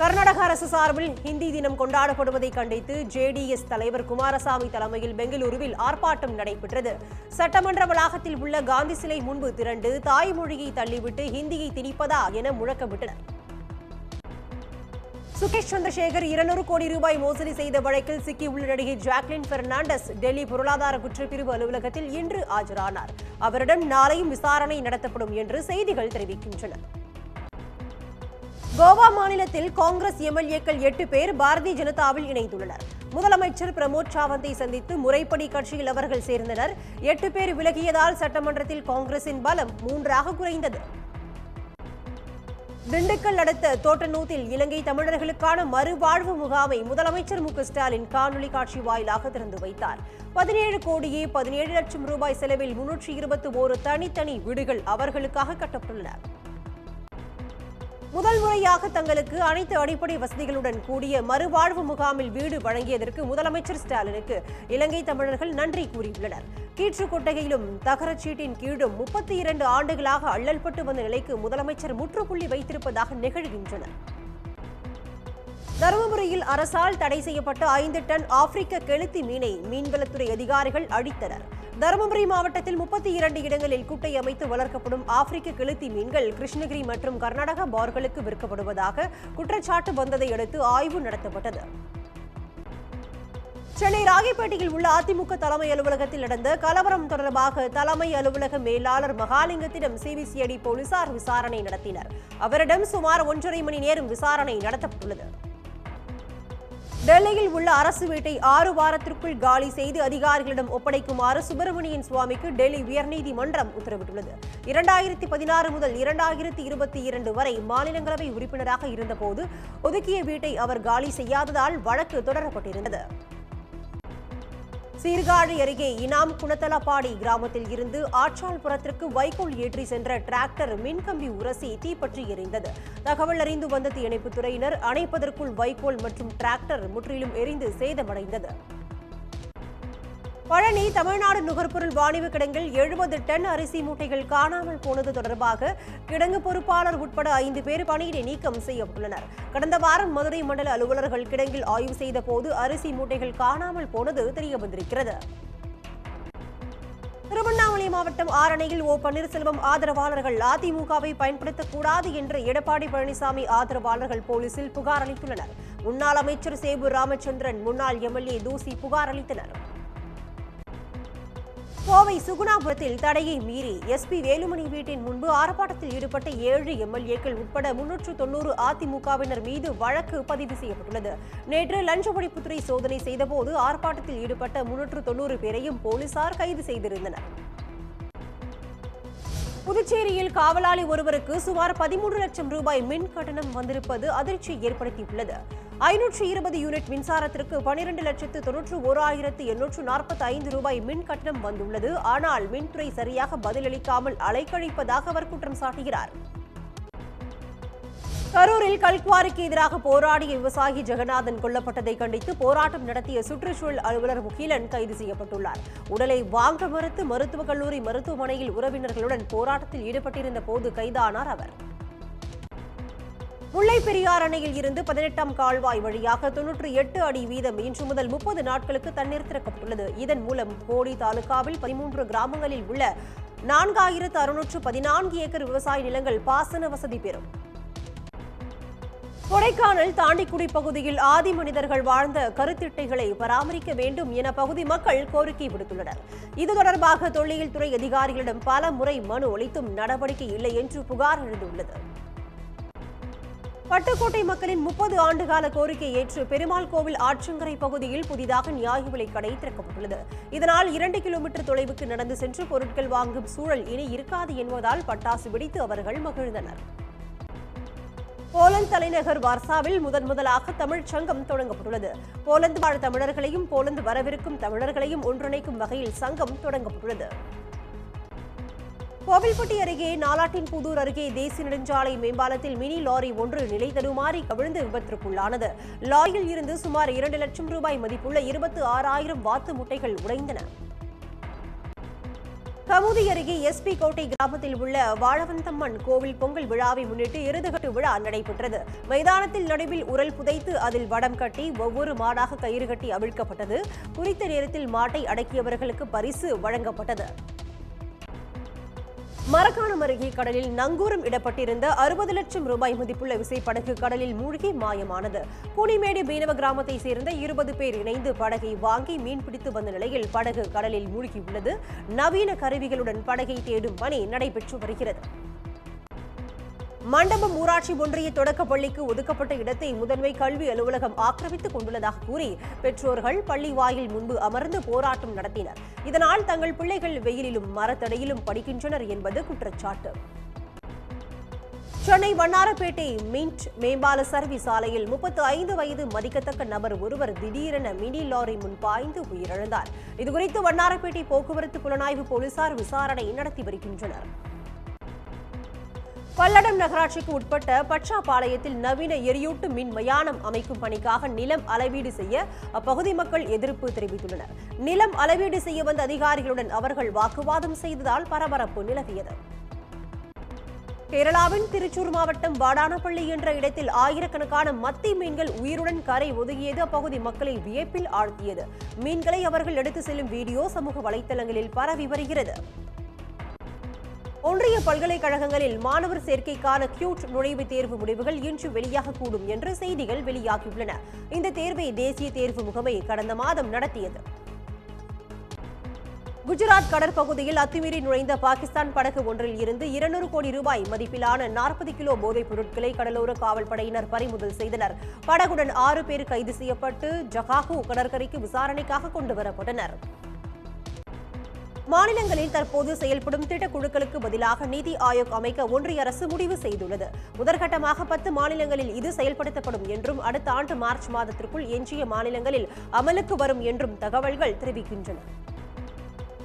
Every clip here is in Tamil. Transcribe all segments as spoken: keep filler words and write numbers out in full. கர்நாடக அரசு சார்பில் ஹிந்தி தினம் கொண்டாடப்படுவதை கண்டித்து ஜேடிஎஸ் தலைவர் குமாரசாமி தலைமையில் பெங்களூருவில் ஆர்ப்பாட்டம் நடைபெற்றது. சட்டமன்ற வளாகத்தில் உள்ள காந்தி சிலை முன்பு திரண்டு தாய்மொழியை தள்ளிவிட்டு ஹிந்தியை திணிப்பதா என முழக்கமிட்டனர். சுகேஷ் சந்திரசேகர் இருநூறு கோடி ரூபாய் மோசடி செய்த வழக்கில் சிக்கியுள்ள நடிகை ஜாக்லின் பெர்னாண்டஸ் டெல்லி பொருளாதார குற்றப்பிரிவு அலுவலகத்தில் இன்று ஆஜரானார். அவரிடம் நாளையும் விசாரணை நடத்தப்படும் என்று செய்திகள் தெரிவிக்கின்றன. கோவா மாநிலத்தில் காங்கிரஸ் எம்எல்ஏக்கள் எட்டு பேர் பாரதிய ஜனதாவில் இணைந்துள்ளனர். முதலமைச்சர் பிரமோத் சாவந்தை சந்தித்து முறைப்படி கட்சியில் அவர்கள் சேர்ந்தனர். எட்டு பேர் விலகியதால் சட்டமன்றத்தில் காங்கிரசின் பலம் மூன்றாக குறைந்தது. திண்டுக்கல் அடுத்த தோட்டநூத்தில் இலங்கை தமிழர்களுக்கான மறுவாழ்வு முகாமை முதலமைச்சர் மு க ஸ்டாலின் காணொலி காட்சி வாயிலாக திறந்து வைத்தார். பதினேழு கோடியே பதினேழு லட்சம் ரூபாய் செலவில் முன்னூற்றி இருபத்தி ஒரு தனித்தனி வீடுகள் அவர்களுக்காக கட்டப்பட்டுள்ளன. முதல் முறையாக தங்களுக்கு அனைத்து அடிப்படை வசதிகளுடன் கூடிய மறுவாழ்வு முகாமில் வீடு வழங்கியதற்கு முதலமைச்சர் ஸ்டாலினுக்கு இலங்கை தமிழர்கள் நன்றி கூறியுள்ளனர். கீற்றுக்கொட்டகையிலும் தகரச்சீட்டின் கீழும் முப்பத்தி இரண்டு ஆண்டுகளாக அள்ளல்பட்டு வந்த நிலைக்கு முதலமைச்சர் முற்றுப்புள்ளி வைத்திருப்பதாக நிகழ்கின்றனர். தருமபுரியில் அரசால் தடை செய்யப்பட்ட ஐந்து டன் ஆப்பிரிக்க கெளுத்தி மீனை மீன்வளத்துறை அதிகாரிகள் அழித்தனர். தருமபுரி மாவட்டத்தில் முப்பத்தி இரண்டு இடங்களில் கூட்டை அமைத்து வளர்க்கப்படும் ஆப்பிரிக்க கெளுத்தி மீன்கள் கிருஷ்ணகிரி மற்றும் கர்நாடக பார்களுக்கு விற்கப்படுவதாக குற்றச்சாட்டு வந்ததை அடுத்து ஆய்வு நடத்தப்பட்டது. சென்னை ராகிப்பேட்டையில் உள்ள அதிமுக தலைமை அலுவலகத்தில் நடந்த கலவரம் தொடர்பாக தலைமை அலுவலக மேலாளர் மகாலிங்கத்திடம் சிபிசிஐடி போலீசார் விசாரணை நடத்தினர். அவரிடம் சுமார் ஒன்றரை மணி நேரம் விசாரணை நடத்தப்பட்டுள்ளது. டெல்லியில் உள்ள அரசு வீட்டை ஆறு வாரத்திற்குள் காலி செய்து அதிகாரிகளிடம் ஒப்படைக்குமாறு சுப்பிரமணியன் சுவாமிக்கு டெல்லி உயர்நீதிமன்றம் உத்தரவிட்டுள்ளது. இரண்டாயிரத்தி பதினாறு முதல் இரண்டாயிரத்தி இருபத்தி இரண்டு வரை மாநிலங்களவை உறுப்பினராக இருந்தபோது ஒதுக்கிய வீட்டை அவர் காலி செய்யாததால் வழக்கு தொடரப்பட்டிருந்தது. சீர்காழி அருகே இனாம் குணத்தலப்பாடி கிராமத்தில் இருந்து ஆச்சால்புரத்திற்கு வைக்கோல் ஏற்றி சென்ற டிராக்டர் மின்கம்பி உரசி தீப்பற்றி எரிந்தது. தகவல் அறிந்து வந்த தீயணைப்புத் துறையினர் அணைப்பதற்குள் வைக்கோல் மற்றும் டிராக்டர் முற்றிலும் எரிந்து சேதமடைந்தது. பழனி தமிழ்நாடு நுகர்பொருள் வாணிப கிடங்கில் எழுபது டன் அரிசி மூட்டைகள் காணாமல் போனது தொடர்பாக கிடங்கு பொறுப்பாளர் உட்பட ஐந்து பேர் பணியிடை நீக்கம் செய்யப்பட்டுள்ளனர். கடந்த வாரம் மதுரை மண்டல அலுவலர்கள் கிடங்கில் ஆய்வு செய்த போது அரிசி மூட்டைகள் காணாமல் போனது தெரியவந்திருக்கிறது. திருவண்ணாமலை மாவட்டம் ஆரணியில் ஓ பன்னீர்செல்வம் ஆதரவாளர்கள் அதிமுகவை பயன்படுத்தக்கூடாது என்று எடப்பாடி பழனிசாமி ஆதரவாளர்கள் போலீசில் புகார் அளித்துள்ளனர். முன்னாள் அமைச்சர் சேவூர் ராமச்சந்திரன், முன்னாள் எம்எல்ஏ தூசி புகார் அளித்தனர். கோவை சுகுணாபுரத்தில் தடையை மீறி எஸ்பி வேலுமணி வீட்டின் முன்பு ஆர்ப்பாட்டத்தில் ஈடுபட்ட ஏழு எம்எல்ஏக்கள் உட்பட முன்னூற்று தொன்னூறு அதிமுகவினர் மீது வழக்கு பதிவு செய்யப்பட்டுள்ளது. நேற்று லஞ்ச ஒழிப்புத்துறை சோதனை செய்தபோது ஆர்ப்பாட்டத்தில் ஈடுபட்ட முன்னூற்று தொன்னூறு பேரையும் போலீசார் கைது செய்திருந்தனர். புதுச்சேரியில் காவலாளி ஒருவருக்கு சுமார் பதிமூன்று லட்சம் ரூபாய் மின் கட்டணம் வந்திருப்பது அதிர்ச்சி ஏற்படுத்தியுள்ளது. ஐநூற்று இருபது யூனிட் மின்சாரத்திற்கு பனிரெண்டு லட்சத்து தொன்னூற்று ஓராயிரத்து எண்ணூற்று நாற்பத்தி ஐந்து ரூபாய் மின் கட்டணம் வந்துள்ளது. ஆனால் மின்துறை சரியாக பதிலளிக்காமல் அலைக்கழிப்பதாக அவர் குற்றம் சாட்டுகிறார். கரூரில் கல்குவாரிக்கு எதிராக போராடிய விவசாயி ஜெகநாதன் கொல்லப்பட்டதை கண்டித்து போராட்டம் நடத்திய சுற்றுச்சூழல் அலுவலர் முகிலன் கைது செய்யப்பட்டுள்ளார். உடலை வாங்க மறுத்து மருத்துவக் கல்லூரி மருத்துவமனையில் உறவினர்களுடன் போராட்டத்தில் ஈடுபட்டிருந்த போது கைதானார் அவர். முல்லைப்பெரியார் அணையில் இருந்து பதினெட்டாம் கால்வாய் வழியாக தொன்னூற்று எட்டு அடி வீதம் இன்று முதல் முப்பது நாட்களுக்கு தண்ணீர் திறக்கப்பட்டுள்ளது. இதன் மூலம் கோடி தாலுகாவில் பதிமூன்று கிராமங்களில் உள்ள நான்காயிரத்து அறுநூற்று பதினான்கு ஏக்கர் விவசாய நிலங்கள் பாசன வசதி பெறும். கொடைக்கானல் தாண்டிக்குடி பகுதியில் ஆதி மனிதர்கள் வாழ்ந்த கருத்திட்டைகளை பராமரிக்க வேண்டும் என பகுதி மக்கள் கோரிக்கை விடுத்துள்ளனர். இது தொடர்பாக தொல்லியல் துறை அதிகாரிகளிடம் பல முறை மனு அளித்தும் நடவடிக்கை இல்லை என்று புகார் எழுந்துள்ளது. பட்டுக்கோட்டை மக்களின் முப்பது ஆண்டுகால கோரிக்கை ஏற்று பெருமாள் கோவில் ஆற்றங்கரை பகுதியில் புதிதாக நியாய விலை கடை திறக்கப்பட்டுள்ளது. இதனால் இரண்டு கிலோமீட்டர் தொலைவுக்கு நடந்து சென்று பொருட்கள் வாங்கும் சூழல் இனி இருக்காது என்பதால் பட்டாசு வெடித்து அவர்கள் மகிழ்ந்தனர். போலந்து தலைநகர் வார்சாவில் முதன் முதலாக தமிழ் சங்கம் தொடங்கப்பட்டுள்ளது. போலந்து வாழ் தமிழர்களையும் போலந்து வரவிருக்கும் தமிழர்களையும் ஒன்றிணைக்கும் வகையில் சங்கம் தொடங்கப்பட்டுள்ளது. கோவில்பட்டி அருகே நாலாட்டின் புதூர் அருகே தேசிய நெடுஞ்சாலை மேம்பாலத்தில் மினி லாரி ஒன்று நிலை தடுமாறி கவிழ்ந்து விபத்திற்குள்ளானது. லாரியில் இருந்து சுமார் இரண்டு லட்சம் ரூபாய் மதிப்புள்ள இருபத்தி ஆறாயிரம் வாத்து முட்டைகள் உடைந்தன. கமுதி அருகே எஸ்பி கோட்டை கிராமத்தில் உள்ள வாழவந்தம்மன் கோவில் பொங்கல் விழாவை முன்னிட்டு எருதுகட்டு விழா நடைபெற்றது. மைதானத்தில் நடுவில் உரல் புதைத்து அதில் வடம் கட்டி ஒவ்வொரு மாடாக கயிறு கட்டி அவிழ்க்கப்பட்டது. குறித்த நேரத்தில் மாட்டை அடக்கியவர்களுக்கு பரிசு வழங்கப்பட்டது. மரக்காணம் அருகே கடலில் நங்கூரம் இடப்பட்டிருந்த அறுபது லட்சம் ரூபாய் மதிப்புள்ள விசைப்படகு கடலில் மூழ்கி மாயமானது. பூனிமேடு மீனவ கிராமத்தை சேர்ந்த இருபது பேர் இணைந்து படகை வாங்கி மீன்பிடித்து வந்த நிலையில் படகு கடலில் மூழ்கியுள்ளது. நவீன கருவிகளுடன் படகை தேடும் பணி நடைபெற்று வருகிறது. மண்டபம் ஊராட்சி ஒன்றிய தொடக்கப் பள்ளிக்கு ஒதுக்கப்பட்ட இடத்தை முதன்மை கல்வி அலுவலகம் ஆக்கிரமித்துக் கொண்டுள்ளதாக கூறி பெற்றோர்கள் பள்ளி வாயில் முன்பு அமர்ந்து போராட்டம் நடத்தினர். இதனால் தங்கள் பிள்ளைகள் வெயிலிலும் மரத்தடையிலும் படிக்கின்றனர் என்பது குற்றச்சாட்டு. சென்னை வண்ணாரப்பேட்டை மின்ட் மேம்பால சர்வீஸ் ஆலையில் முப்பத்தி ஐந்து வயது மதிக்கத்தக்க நபர் ஒருவர் திடீரென மினி லாரி முன் பாய்ந்து உயிரிழந்தார். இதுகுறித்து வண்ணாரப்பேட்டை போக்குவரத்து புலனாய்வு போலீசார் விசாரணை நடத்தி வருகின்றனர். பல்லடம் நகராட்சிக்கு உட்பட்ட பச்சாபாளையத்தில் நவீன எரியூட்டு மின் மயானம் அமைக்கும் பணிக்காக நிலம் அளவீடு செய்ய அப்பகுதி மக்கள் எதிர்ப்பு தெரிவித்துள்ளனர். நிலம் அளவீடு செய்ய வந்த அதிகாரிகளுடன் அவர்கள் வாக்குவாதம் செய்ததால் பரபரப்பு நிலவியது. கேரளாவின் திருச்சூர் மாவட்டம் வாடானப்பள்ளி என்ற இடத்தில் ஆயிரக்கணக்கான மத்தி மீன்கள் உயிருடன் கரை ஒதுங்கியது அப்பகுதி மக்களை வியப்பில் ஆழ்த்தியது. மீன்களை அவர்கள் எடுத்து செல்லும் வீடியோ சமூக வலைதளங்களில் பரவி வருகிறது. ஒன்றிய பல்கலைக்கழகங்களில் மாணவர் சேர்க்கைக்கான கியூட் நுழைவுத் தேர்வு முடிவுகள் இன்று வெளியாகக்கூடும் என்று செய்திகள் வெளியாகியுள்ளன. இந்த தேர்வை தேசிய தேர்வு முகமை கடந்த மாதம் நடத்தியது. குஜராத் கடற்பகுதியில் அத்துமீறி நுழைந்த பாகிஸ்தான் படகு ஒன்றில் இருந்து இருநூறு கோடி ரூபாய் மதிப்பிலான நாற்பது கிலோ போதைப் பொருட்களை கடலோர காவல்படையினர் பறிமுதல் செய்தனர். படகுடன் ஆறு பேர் கைது செய்யப்பட்டு ஜகாகு கடற்கரைக்கு விசாரணைக்காக கொண்டுவரப்பட்டனர். மாநிலங்களில் தற்போது செயல்படும் திட்டக்குழுக்களுக்கு பதிலாக நிதி ஆயோக் அமைக்க ஒன்றிய அரசு முடிவு செய்துள்ளது. முதற்கட்டமாக பத்து மாநிலங்களில் இது செயல்படுத்தப்படும் என்றும் அடுத்த ஆண்டு மார்ச் மாதத்திற்குள் எஞ்சிய மாநிலங்களில் அமலுக்கு வரும் என்றும் தகவல்கள் தெரிவிக்கின்றன.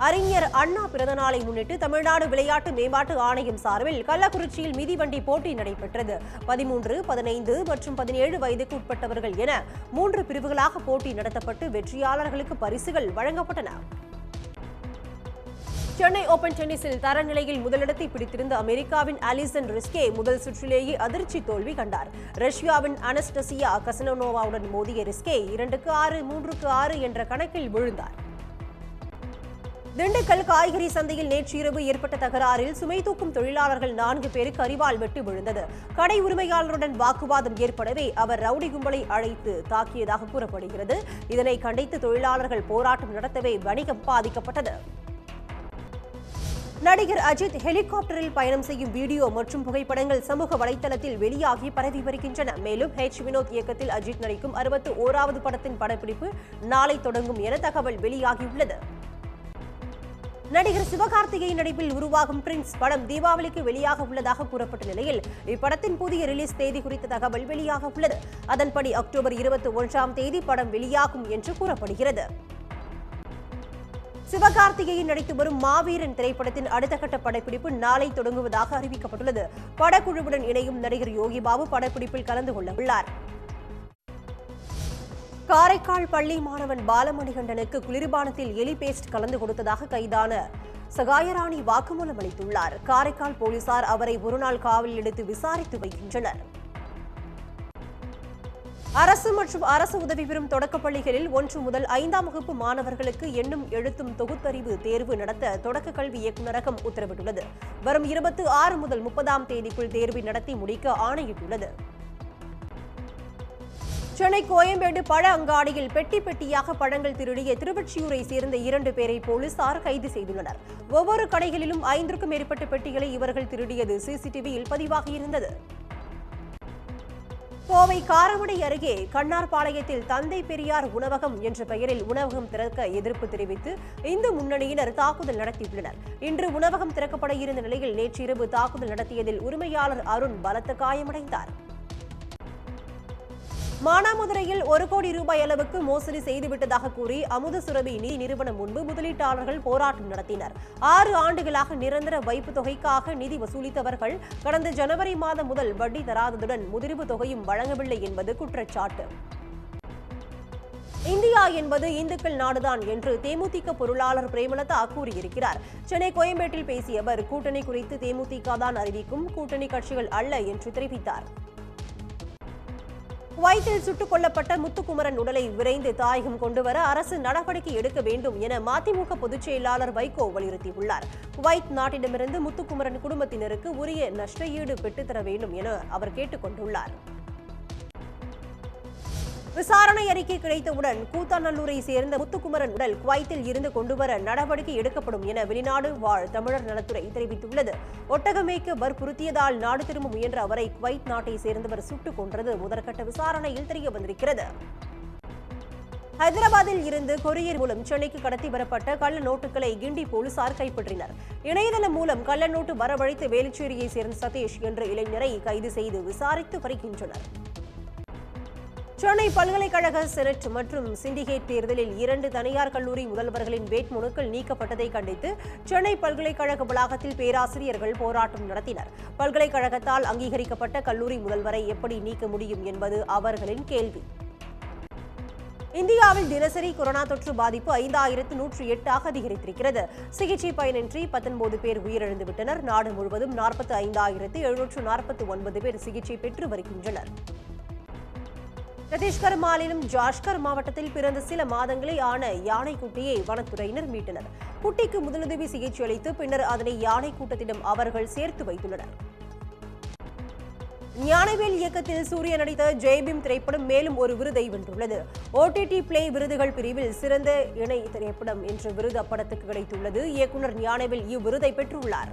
அறிஞர் அண்ணா பிறந்தநாளை முன்னிட்டு தமிழ்நாடு விளையாட்டு மேம்பாட்டு ஆணையம் சார்பில் கள்ளக்குறிச்சியில் மிதிவண்டி போட்டி நடைபெற்றது. பதிமூன்று பதினைந்து மற்றும் பதினேழு வயதுக்கு உட்பட்டவர்கள் என மூன்று பிரிவுகளாக போட்டி நடத்தப்பட்டு வெற்றியாளர்களுக்கு பரிசுகள் வழங்கப்பட்டன. சென்னை ஓபன் டென்னிஸில் தரநிலையில் முதலிடத்தை பிடித்திருந்த அமெரிக்காவின் அலிசன் ரிஸ்கே முதல் சுற்றிலேயே அதிர்ச்சி தோல்வி கண்டார். ரஷ்யாவின் அனஸ்டசியா கசனோனோவாவுடன் மோதிய ரிஸ்கே இரண்டுக்கு ஆறு மூன்றுக்கு ஆறு என்ற கணக்கில் விழுந்தார். திண்டுக்கல் காய்கறி சந்தையில் நேற்று இரவு ஏற்பட்ட தகராறில் சுமை தூக்கும் தொழிலாளர்கள் நான்கு பேருக்கு அரிவாள் வெட்டு விழுந்தது. கடை உரிமையாளருடன் வாக்குவாதம் ஏற்படவே அவர் ரவுடி கும்பலை அழைத்து தாக்கியதாக கூறப்படுகிறது. இதனை கண்டித்து தொழிலாளர்கள் போராட்டம் நடத்தவே வணிகம் பாதிக்கப்பட்டது. நடிகர் அஜித் ஹெலிகாப்டரில் பயணம் செய்யும் வீடியோ மற்றும் புகைப்படங்கள் சமூக வலைதளத்தில் வெளியாகி பரவி வருகின்றன. மேலும் ஹெச் வினோத் இயக்கத்தில் அஜித் நடிக்கும் அறுபத்தி ஓராவது படத்தின் படப்பிடிப்பு நாளை தொடங்கும் என தகவல் வெளியாகியுள்ளது. நடிகர் சிவகார்த்திகேயன் நடிப்பில் உருவாகும் பிரின்ஸ் படம் தீபாவளிக்கு வெளியாக உள்ளதாக கூறப்பட்ட நிலையில் இப்படத்தின் புதிய ரிலீஸ் தேதி குறித்த தகவல் வெளியாக உள்ளது. அதன்படி அக்டோபர் இருபத்தி ஒன்றாம் தேதி படம் வெளியாகும் என்று கூறப்படுகிறது. சிவகார்த்திகேயன் நடித்து வரும் மாவீரன் திரைப்படத்தின் அடுத்த கட்ட படப்பிடிப்பு நாளை தொடங்குவதாக அறிவிக்கப்பட்டுள்ளது. படக்குழுவுடன் இணையும் நடிகர் யோகி பாபு படப்பிடிப்பில் கலந்து கொள்ள உள்ளார். காரைக்கால் பள்ளி மாணவன் பாலமணிகண்டனுக்கு குளிர்பானத்தில் எலி பேஸ்ட் கலந்து கொடுத்ததாக கைதான சகாயராணி வாக்குமூலம் அளித்துள்ளார். காரைக்கால் போலீசார் அவரை ஒருநாள் காவலில் எடுத்து விசாரித்து வருகின்றனர். அரசு மற்றும் அரசு உதவி பெறும் தொடக்கப் பள்ளிகளில் ஒன்று முதல் ஐந்தாம் வகுப்பு மாணவர்களுக்கு எண்ணும் எழுத்தும் தொகுத்தறிவு தேர்வு நடத்த தொடக்க கல்வி இயக்குநரகம் உத்தரவிட்டுள்ளது. வரும் இருபத்தி ஆறு முதல் முப்பதாம் தேதிக்குள் தேர்வை நடத்தி முடிக்க ஆணையிட்டுள்ளது. சென்னை கோயம்பேடு பழ அங்காடியில் பெட்டி பெட்டியாக பழங்கள் திருடிய திருவொற்றியூரை சேர்ந்த இரண்டு பேரை போலீசார் கைது செய்துள்ளனர். ஒவ்வொரு கடைகளிலும் ஐந்திற்கும் மேற்பட்ட பெட்டிகளை இவர்கள் திருடியது சிசிடிவியில் பதிவாகியிருந்தது. கோவை காரமடை அருகே கண்ணார்பாளையத்தில் தந்தை பெரியார் உணவகம் என்ற பெயரில் உணவகம் திறக்க எதிர்ப்பு தெரிவித்து இந்து முன்னணியினர் தாக்குதல் நடத்தியுள்ளனர். இன்று உணவகம் திறக்கப்பட இருந்த நிலையில் நேற்றிரவு தாக்குதல் நடத்தியதில் உரிமையாளர் அருண் பலத்த காயமடைந்தார். மானாமதுரையில் ஒரு கோடி ரூபாய் அளவுக்கு மோசடி செய்துவிட்டதாக கூறி அமுத சுரபி நிதி நிறுவனம் முன்பு முதலீட்டாளர்கள் போராட்டம் நடத்தினர். ஆறு ஆண்டுகளாக நிரந்தர வைப்பு தொகைக்காக நிதி வசூலித்தவர்கள் கடந்த ஜனவரி மாதம் முதல் வட்டி தராததுடன் முதிர்வு தொகையும் வழங்கவில்லை என்பது குற்றச்சாட்டு. இந்தியா என்பது இந்துக்கள் நாடுதான் என்று தேமுதிக பொருளாளர் பிரேமலதா கூறியிருக்கிறார். சென்னை கோயம்பேட்டில் பேசிய அவர் கூட்டணி குறித்து தேமுதிக தான் அறிவிக்கும், கூட்டணி கட்சிகள் அல்ல என்று தெரிவித்தார். குவைத்தில் சுட்டுக் கொல்லப்பட்ட முத்துக்குமரன் உடலை விரைந்து தாயகம் கொண்டுவர அரசு நடவடிக்கை எடுக்க வேண்டும் என மதிமுக பொதுச் செயலாளர் வைகோ வலியுறுத்தியுள்ளார். குவைத் நாட்டிடமிருந்து முத்துக்குமரன் குடும்பத்தினருக்கு உரிய நஷ்டஈடு பெற்றுத்தர வேண்டும் என அவர் கேட்டுக் கொண்டுள்ளார். விசாரணை அறிக்கை கிடைத்தவுடன் கூத்தாநல்லூரை சேர்ந்த முத்துக்குமரன் உடல் குவைத்தில் இருந்து கொண்டுவர நடவடிக்கை எடுக்கப்படும் என வெளிநாடு வாழ் தமிழர் நலத்துறை தெரிவித்துள்ளது. ஒட்டகமேய்க்க வற்புறுத்தியதால் நாடு திரும்ப முயன்ற அவரை குவைத் நாட்டை சேர்ந்தவர் சுட்டுக் கொன்றது முதற்கட்ட விசாரணையில் தெரிய வந்திருக்கிறது. ஹைதராபாத்தில் இருந்து கொரியர் மூலம் சென்னைக்கு கடத்தி வரப்பட்ட கள்ள நோட்டுகளை கிண்டி போலீசார் கைப்பற்றினர். இணையதளம் மூலம் கள்ள நோட்டு வரவழைத்த வேலுச்சேரியை சேர்ந்த சதீஷ் என்ற இளைஞரை கைது செய்து விசாரித்து வருகின்றனர். சென்னை பல்கலைக்கழக செனட் மற்றும் சிண்டிகேட் தேர்தலில் இரண்டு தனியார் கல்லூரி முதல்வர்களின் வேட்புமனுக்கள் நீக்கப்பட்டதை கண்டித்து சென்னை பல்கலைக்கழக வளாகத்தில் பேராசிரியர்கள் போராட்டம் நடத்தினர். பல்கலைக்கழகத்தால் அங்கீகரிக்கப்பட்ட கல்லூரி முதல்வரை எப்படி நீக்க முடியும் என்பது அவர்களின் கேள்வி. இந்தியாவில் தினசரி கொரோனா தொற்று பாதிப்பு ஐந்தாயிரத்து நூற்று எட்டாக அதிகரித்திருக்கிறது. சிகிச்சை பயனின்றி பத்தொன்பது பேர் உயிரிழந்துவிட்டனர். நாடு முழுவதும் நாற்பத்தி ஐந்தாயிரத்து எழுநூற்று நாற்பத்தி ஒன்பது பேர் சிகிச்சை பெற்று வருகின்றனர். சத்தீஸ்கர் மாநிலம் ஜாஷ்கர் மாவட்டத்தில் பிறந்த சில மாதங்களே ஆன யானை குட்டியை வனத்துறையினர் மீட்டனர். குட்டிக்கு முதலுதவி சிகிச்சை அளித்து பின்னர் அதனை யானை கூட்டத்திடம் அவர்கள் சேர்த்து வைத்துள்ளனர். ஞானவேல் இயக்கத்தில் சூர்யா நடித்த ஜெய்பீம் திரைப்படம் மேலும் ஒரு விருதை வென்றுள்ளது. ஓடிடி பிளே விருதுகள் பிரிவில் சிறந்த இணை திரைப்படம் என்ற விருது அப்படத்துக்கு கிடைத்துள்ளது. இயக்குநர் ஞானவேல் இவ்விருதை பெற்றுள்ளார்.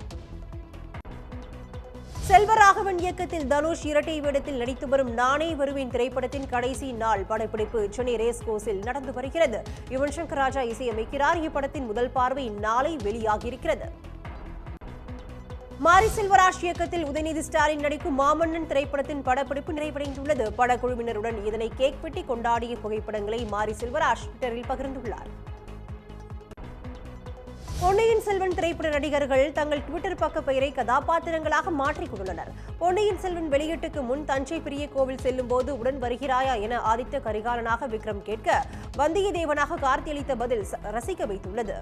செல்வராகவன் இயக்கத்தில் தனுஷ் இரட்டை வேடத்தில் நடித்து வரும் நானே வருவேன் திரைப்படத்தின் கடைசி நாள் படப்பிடிப்பு சென்னை ரேஸ் கோர்ஸில் நடந்து வருகிறது. யுவன் சங்கர் ராஜா இசையமைக்கிறார். இப்படத்தின் முதல் பார்வை நாளை வெளியாகியிருக்கிறது. மாரி செல்வராஜ் இயக்கத்தில் உதயநிதி ஸ்டாலின் நடிக்கும் மாமன்னன் திரைப்படத்தின் படப்பிடிப்பு நிறைவடைந்துள்ளது. படக்குழுவினருடன் இதனை கேக் வெட்டி கொண்டாடிய புகைப்படங்களை மாரி செல்வராஜ் ட்விட்டரில் பகிர்ந்துள்ளார். பொன்னியின் செல்வன் திரைப்பட நடிகர்கள் தங்கள் ட்விட்டர் பக்க பெயரை கதாபாத்திரங்களாக மாற்றிக் கொண்டுள்ளனர். பொன்னியின் செல்வன் வெளியீட்டுக்கு முன் தஞ்சை பெரிய கோவில் செல்லும் போது உடன் வருகிறாயா என ஆதித்த கரிகாலனாக விக்ரம் கேட்க வந்தியத்தேவனாக கார்த்தி அளித்த பதில் ரசிக்க வைத்துள்ளது.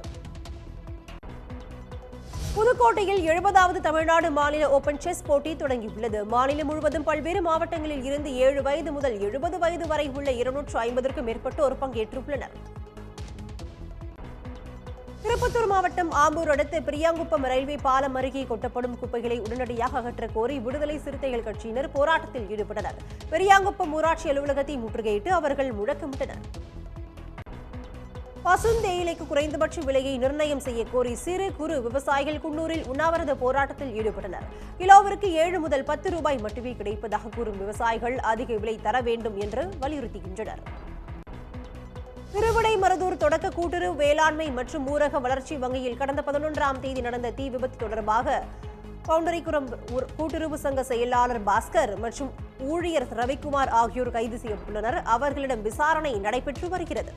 புதுக்கோட்டையில் எழுபதாவது தமிழ்நாடு மாநில ஓபன் செஸ் போட்டி தொடங்கியுள்ளது. மாநிலம் முழுவதும் பல்வேறு மாவட்டங்களில் இருந்து ஏழு வயது முதல் எழுபது வயது வரை உள்ள இருநூற்று ஐம்பதற்கும் மேற்பட்டோர் பங்கேற்றுள்ளனர். திருப்பத்தூர் மாவட்டம் ஆம்பூர் அடுத்த பிரியாங்குப்பம் ரயில்வே பாலம் அருகே கொட்டப்படும் குப்பைகளை உடனடியாக அகற்றக் கோரி விடுதலை சிறுத்தைகள் கட்சியினர் போராட்டத்தில் ஈடுபட்டனர். பெரியாங்குப்பம் ஊராட்சி அலுவலகத்தை முற்றுகையிட்டு அவர்கள் முழக்கமிட்டனர். பசுந்தேயிலைக்கு குறைந்தபட்ச விலையை நிர்ணயம் செய்யக் கோரி சிறு குறு விவசாயிகள் குன்னூரில் உண்ணாவிரத போராட்டத்தில் ஈடுபட்டனர். கிலோவிற்கு ஏழு முதல் பத்து ரூபாய் மட்டுமே கிடைப்பதாக கூறும் விவசாயிகள் அதிக விலை தர வேண்டும் என்று வலியுறுத்துகின்றனர். திருவிடைமருதூர் தொடக்க கூட்டுறவு வேளாண்மை மற்றும் ஊரக வளர்ச்சி வங்கியில் கடந்த பதினொன்றாம் தேதி நடந்த தீ விபத்து தொடர்பாக பவுண்டரிபுரம் கூட்டுறவு சங்க செயலாளர் பாஸ்கர் மற்றும் ஊழியர் ரவிக்குமார் ஆகியோர் கைது செய்யப்பட்டுள்ளனர். அவர்களிடம் விசாரணை நடைபெற்று வருகிறது.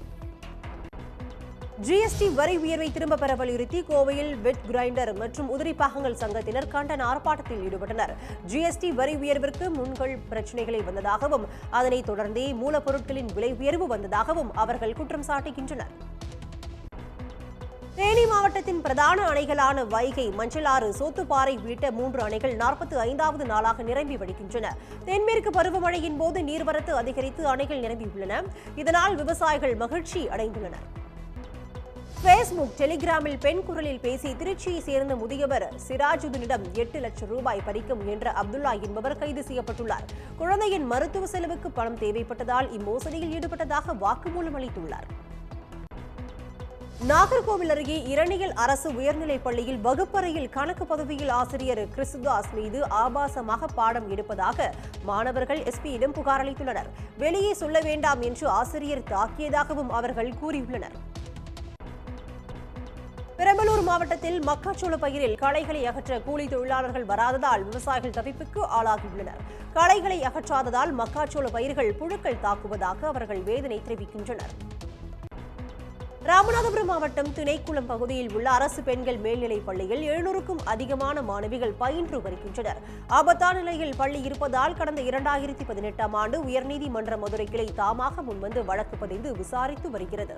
ஜிஎஸ்டி வரி உயர்வை திரும்பப் பெற வலியுறுத்தி கோவையில் வெட் கிரைண்டர் மற்றும் உதிரி பாகங்கள் சங்கத்தினர் கண்டன ஆர்ப்பாட்டத்தில் ஈடுபட்டனர். ஜிஎஸ்டி வரி உயர்விற்கு முன்கள் பிரச்சினைகளை வந்ததாகவும் அதனைத் தொடர்ந்தே மூலப்பொருட்களின் விலை உயர்வு வந்ததாகவும் அவர்கள் குற்றம் சாட்டுகின்றனர். தேனி மாவட்டத்தின் பிரதான அணைகளான வைகை, மஞ்சளாறு, சோத்துப்பாறை உள்ளிட்ட மூன்று அணைகள் நாற்பத்தி ஐந்தாவது நாளாக நிரம்பி வழிகின்றன. தென்மேற்கு பருவமழையின் போது நீர்வரத்து அதிகரித்து அணைகள் நிரம்பியுள்ளன. இதனால் விவசாயிகள் மகிழ்ச்சி அடைந்துள்ளனர். பேஸ்புக், டெலிகிராமில் பெண் குரலில் பேசி திருச்சியை சேர்ந்த முதியவர் சிராஜுதீனிடம் எட்டு லட்சம் ரூபாய் பறிக்க முயன்ற அப்துல்லா என்பவர் கைது செய்யப்பட்டுள்ளார். குழந்தையின் மருத்துவ செலவுக்கு பணம் தேவைப்பட்டதால் இம்மோசடியில் ஈடுபட்டதாக வாக்குமூலம் அளித்துள்ளார். நாகர்கோவில் அருகே இரணியல் அரசு உயர்நிலைப் பள்ளியில் வகுப்பறையில் கணக்கு பதவியில் ஆசிரியர் கிறிஸ்துதாஸ் மீது ஆபாசமாக பாடம் எடுப்பதாக மாணவர்கள் எஸ்பியிடம் புகார் அளித்துள்ளனர். வெளியே சொல்ல வேண்டாம் என்று ஆசிரியர் தாக்கியதாகவும் அவர்கள் கூறியுள்ளனர். பிரபல திருவள்ளூர் மாவட்டத்தில் மக்காச்சோள பயிரில் களைகளை அகற்ற கூலி தொழிலாளர்கள் வராததால் விவசாயிகள் தவிப்புக்கு ஆளாகியுள்ளனர். களைகளை அகற்றாததால் மக்காச்சோள பயிர்கள் புழுக்கள் தாக்குவதாக அவர்கள் வேதனை தெரிவிக்கின்றனர். ராமநாதபுரம் மாவட்டம் திணைக்குளம் பகுதியில் உள்ள அரசு பெண்கள் மேல்நிலைப் பள்ளியில் எழுநூறுக்கும் அதிகமான மாணவிகள் பயின்று வருகின்றனர். ஆபத்தான நிலையில் பள்ளி இருப்பதால் கடந்த இரண்டாயிரத்தி பதினெட்டாம் ஆண்டு உயர்நீதிமன்ற மதுரை கிளை தாமாக முன்வந்து வழக்கு பதிந்து விசாரித்து வருகிறது.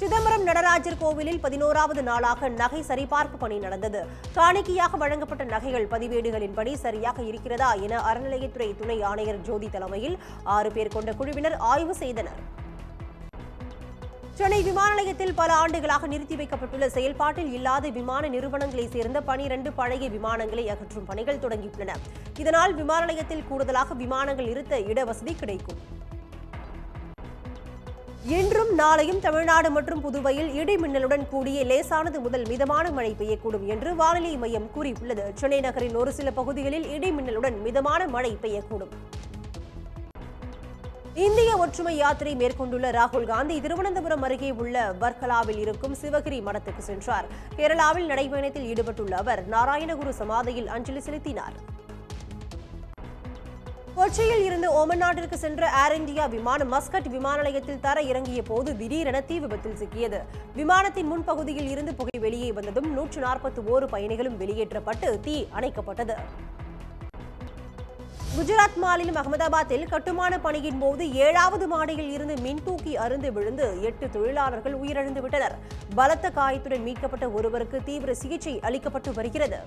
சிதம்பரம் நடராஜர் கோவிலில் பதினோராவது நாளாக நகை சரிபார்ப்பு பணி நடந்தது. காணிக்கையாக வழங்கப்பட்ட நகைகள் பதிவேடுகளின்படி சரியாக இருக்கிறதா என அறநிலையத்துறை துணை ஆணையர் ஜோதி தலைமையில் ஆறு பேர் கொண்ட குழுவினர் ஆய்வு செய்தனர். சென்னை விமான நிலையத்தில் பல ஆண்டுகளாக நிறுத்தி வைக்கப்பட்டுள்ள செயல்பாட்டில் இல்லாத விமான நிறுவனங்களைச் சேர்ந்த பனிரண்டு பழைய விமானங்களை அகற்றும் பணிகள் தொடங்கியுள்ளன. இதனால் விமான நிலையத்தில் கூடுதலாக விமானங்கள் நிறுத்த இடவசதி கிடைக்கும். இன்றும் நாளையும் தமிழ்நாடு மற்றும் புதுவையில் இடி மின்னலுடன் கூடிய லேசானது முதல் மிதமான மழை பெய்யக்கூடும் என்று வானிலை மையம் கூறியுள்ளது. சென்னை நகரின் ஒரு சில பகுதிகளில் இடி மின்னலுடன் மிதமான மழை பெய்யக்கூடும். இந்திய ஒற்றுமை யாத்திரை மேற்கொண்டுள்ள ராகுல் காந்தி திருவனந்தபுரம் அருகே உள்ள வர்கலாவில் இருக்கும் சிவகிரி மடத்துக்கு சென்றார். கேரளாவில் நடைபயணத்தில் ஈடுபட்டுள்ள அவர் நாராயணகுரு சமாதியில் அஞ்சலி செலுத்தினார். கொச்சியில் இருந்து ஓமன் நாட்டிற்கு சென்ற ஏர் இந்தியா விமானம் மஸ்கட் விமான நிலையத்தில் தர இறங்கிய போது திடீரென தீ விபத்தில் சிக்கியது. விமானத்தின் முன்பகுதியில் இருந்து புகை வெளியே வந்ததும் நூற்று நாற்பத்தி ஓரு பயணிகளும் வெளியேற்றப்பட்டு தீ அணைக்கப்பட்டது. குஜராத் மாநிலம் அகமதாபாத்தில் கட்டுமான பணியின் போது ஏழாவது மாடியில் இருந்து மின் தூக்கி அருந்து விழுந்து எட்டு தொழிலாளர்கள் உயிரிழந்துவிட்டனர். பலத்த காயத்துடன் மீட்கப்பட்ட ஒருவருக்கு தீவிர சிகிச்சை அளிக்கப்பட்டு வருகிறது.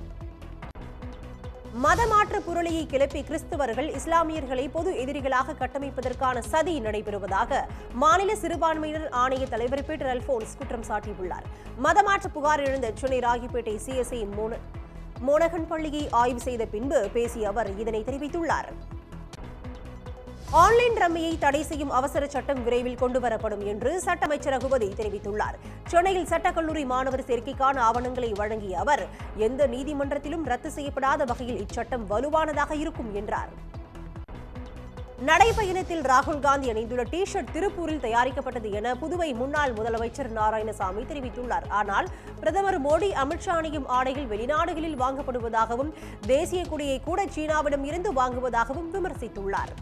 மதமாற்ற புரளியை கிளப்பி கிறிஸ்தவர்கள் இஸ்லாமியர்களை பொது எதிரிகளாக கட்டமைப்பதற்கான சதி நடைபெறுவதாக மாநில சிறுபான்மையினர் ஆணைய தலைவர் பீட்டர் அல்போன்ஸ் குற்றம் சாட்டியுள்ளார். மதமாற்ற புகார் எழுந்த சென்னை ராகிப்பேட்டை சிஎஸ்ஐ மோன மோனகன் பள்ளியை ஆய்வு செய்த பின்பு பேசிய அவர் இதனை தெரிவித்துள்ளார். ஆன்லைன் ரம்மியை தடை செய்யும் அவசர சட்டம் விரைவில் கொண்டுவரப்படும் என்று சட்ட அமைச்சர் ரகுபதி தெரிவித்துள்ளார். சென்னையில் சட்டக்கல்லூரி மாணவர் சேர்க்கைக்கான ஆவணங்களை வழங்கிய அவர் எந்த நீதிமன்றத்திலும் ரத்து செய்யப்படாத வகையில் இச்சட்டம் வலுவானதாக இருக்கும் என்றார். நடைபயணத்தில் ராகுல் காந்தி அணிந்துள்ள டி ஷர்ட் திருப்பூரில் தயாரிக்கப்பட்டது என புதுவை முன்னாள் முதலமைச்சர் நாராயணசாமி தெரிவித்துள்ளார். ஆனால் பிரதமர் மோடி அமித்ஷா அணியும் ஆடைகள் வெளிநாடுகளில் வாங்கப்படுவதாகவும் தேசிய கொடியை கூட சீனாவிடம் இருந்து வாங்குவதாகவும் விமர்சித்துள்ளார்.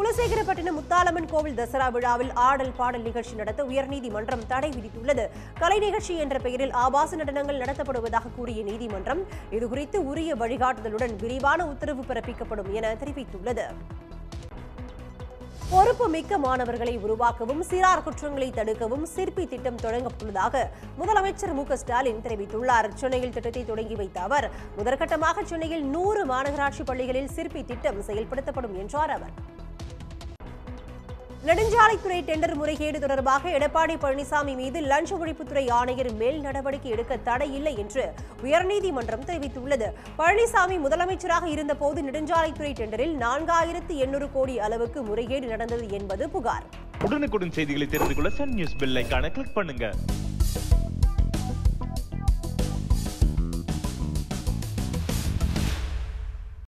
குலசேகரப்பட்டினம் முத்தாலம்மன் கோவில் தசரா விழாவில் ஆடல் பாடல் நிகழ்ச்சி நடத்த உயர்நீதிமன்றம் தடை விதித்துள்ளது. கலை நிகழ்ச்சி என்ற பெயரில் ஆபாச நடனங்கள் நடத்தப்படுவதாக கூறிய நீதிமன்றம் இதுகுறித்து உரிய வழிகாட்டுதலுடன் விரிவான உத்தரவு பிறப்பிக்கப்படும் என தெரிவித்துள்ளது. பொறுப்பு மிக்க மாணவர்களை உருவாக்கவும் சிறார் குற்றங்களை தடுக்கவும் சிற்பி திட்டம் தொடங்கப்பட்டுள்ளதாக முதலமைச்சர் மு க ஸ்டாலின் தெரிவித்துள்ளார். சென்னையில் திட்டத்தை தொடங்கி வைத்த அவர் முதற்கட்டமாக சென்னையில் நூறு மாநகராட்சி பள்ளிகளில் சிற்பி திட்டம் செயல்படுத்தப்படும் என்றார். அவர் நெடுஞ்சாலைத்துறை டெண்டர் முறைகேடு தொடர்பாக எடப்பாடி பழனிசாமி மீது லஞ்ச ஒழிப்புத்துறை ஆணையர் மேல் நடவடிக்கை எடுக்க தடையில்லை என்று உயர்நீதிமன்றம் தெரிவித்துள்ளது. பழனிசாமி முதலமைச்சராக இருந்தபோது நெடுஞ்சாலைத்துறை டெண்டரில் நான்காயிரத்து எண்ணூறு கோடி அளவுக்கு முறைகேடு நடந்தது என்பது புகார். உடனுக்குடன் செய்திகளை தெரிந்து கொள்ள சன் நியூஸ் பெல் ஐகானை கிளிக் பண்ணுங்க.